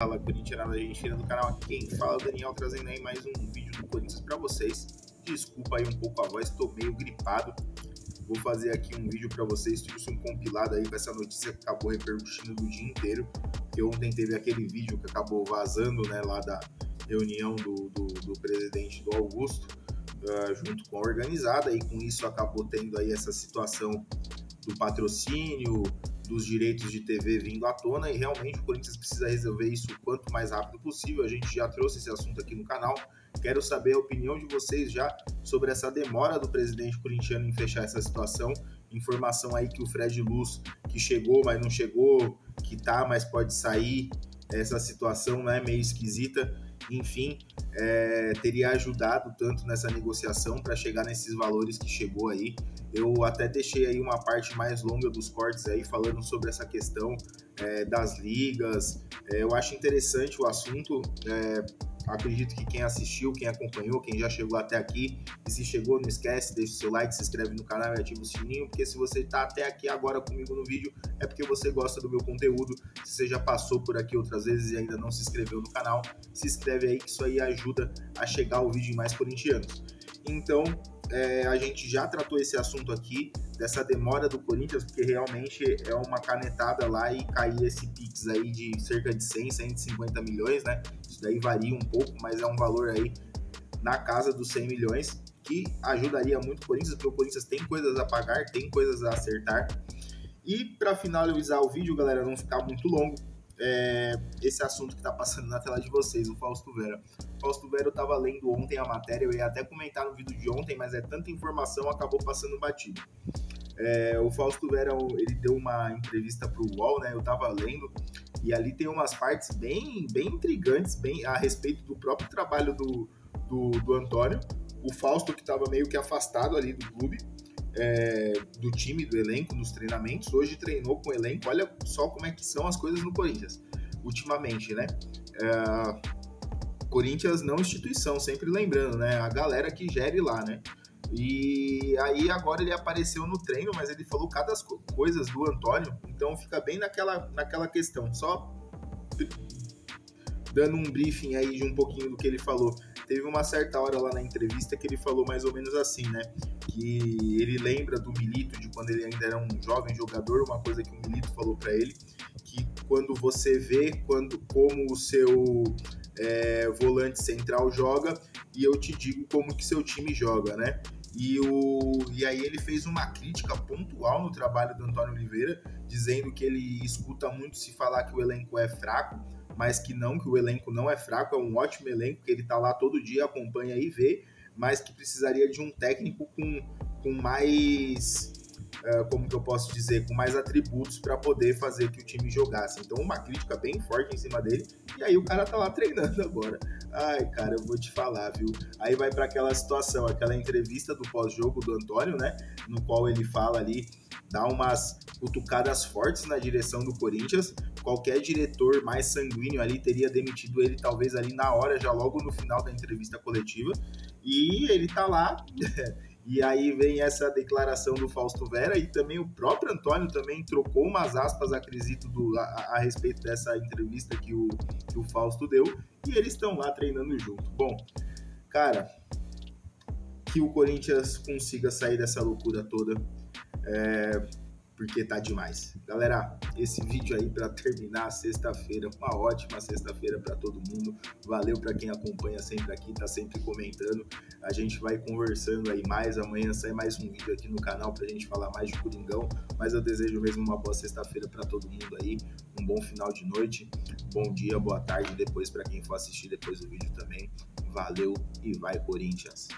Fala Corintiana da Argentina do canal, aqui quem fala Daniel, trazendo aí mais um vídeo do Corinthians para vocês. Desculpa aí um pouco a voz, tô meio gripado. Vou fazer aqui um vídeo para vocês, trouxe um compilado aí com essa notícia que acabou repercutindo do dia inteiro. Que ontem teve aquele vídeo que acabou vazando, né, lá da reunião do presidente do Augusto, junto com a organizada, e com isso acabou tendo aí essa situação do patrocínio, dos direitos de TV vindo à tona, e realmente o Corinthians precisa resolver isso o quanto mais rápido possível. A gente já trouxe esse assunto aqui no canal. Quero saber a opinião de vocês já sobre essa demora do presidente corintiano em fechar essa situação. Informação aí que o Fred Luz, que chegou, mas não chegou, que tá, mas pode sair, essa situação, né, meio esquisita. Enfim, teria ajudado tanto nessa negociação para chegar nesses valores que chegou aí. Eu até deixei aí uma parte mais longa dos cortes aí falando sobre essa questão das ligas. Eu acho interessante o assunto. Acredito que quem assistiu, quem acompanhou, quem já chegou até aqui, e se chegou, não esquece, deixa o seu like, se inscreve no canal e ativa o sininho, porque se você está até aqui agora comigo no vídeo, é porque você gosta do meu conteúdo. Se você já passou por aqui outras vezes e ainda não se inscreveu no canal, se inscreve aí, que isso aí ajuda a chegar o vídeo em mais corintianos. Então, a gente já tratou esse assunto aqui, dessa demora do Corinthians, porque realmente é uma canetada lá e cair esse Pix aí de cerca de 100, 150 milhões, né? Isso daí varia um pouco, mas é um valor aí na casa dos 100 milhões, que ajudaria muito o Corinthians, porque o Corinthians tem coisas a pagar, tem coisas a acertar. E para finalizar o vídeo, galera, não ficar muito longo, esse assunto que tá passando na tela de vocês, o Fausto Vera. Eu tava lendo ontem a matéria, eu ia até comentar no vídeo de ontem, mas é tanta informação, acabou passando batido. O Fausto Vera, ele deu uma entrevista pro UOL, né? Eu tava lendo, e ali tem umas partes bem intrigantes, a respeito do próprio trabalho do Antônio. O Fausto, que tava meio que afastado ali do clube, do time, do elenco, nos treinamentos, hoje treinou com o elenco. Olha só como é que são as coisas no Corinthians ultimamente, né? Corinthians não instituição, sempre lembrando, né? A galera que gere lá, né? E aí agora ele apareceu no treino, mas ele falou cada coisas do Antônio, então fica bem naquela questão. Só dando um briefing aí de um pouquinho do que ele falou. Teve uma certa hora lá na entrevista que ele falou mais ou menos assim, né? Que ele lembra do Milito, de quando ele ainda era um jovem jogador, uma coisa que o Milito falou para ele, que quando você vê como o seu volante central joga, e eu te digo como que seu time joga, né? E aí ele fez uma crítica pontual no trabalho do Antônio Oliveira, dizendo que ele escuta muito se falar que o elenco é fraco, mas que o elenco não é fraco, é um ótimo elenco, que ele tá lá todo dia, acompanha e vê, mas que precisaria de um técnico com mais, como que eu posso dizer, com mais atributos para poder fazer que o time jogasse. Então, uma crítica bem forte em cima dele, e aí o cara tá lá treinando agora. Ai, cara, eu vou te falar, viu? Aí vai para aquela situação, aquela entrevista do pós-jogo do Antônio, né, no qual ele fala ali, dá umas cutucadas fortes na direção do Corinthians. Qualquer diretor mais sanguíneo ali teria demitido ele, talvez ali na hora, já logo no final da entrevista coletiva. E ele tá lá, e aí vem essa declaração do Fausto Vera, e também o próprio Antônio também trocou umas aspas a respeito dessa entrevista que o Fausto deu, e eles estão lá treinando junto. Bom, cara, que o Corinthians consiga sair dessa loucura toda, porque tá demais. Galera, esse vídeo aí para terminar sexta-feira, uma ótima sexta-feira para todo mundo. Valeu para quem acompanha sempre aqui, tá sempre comentando. A gente vai conversando aí mais, amanhã sai mais um vídeo aqui no canal pra gente falar mais de Coringão, mas eu desejo mesmo uma boa sexta-feira para todo mundo aí, um bom final de noite, bom dia, boa tarde, depois para quem for assistir depois do vídeo também. Valeu e vai Corinthians!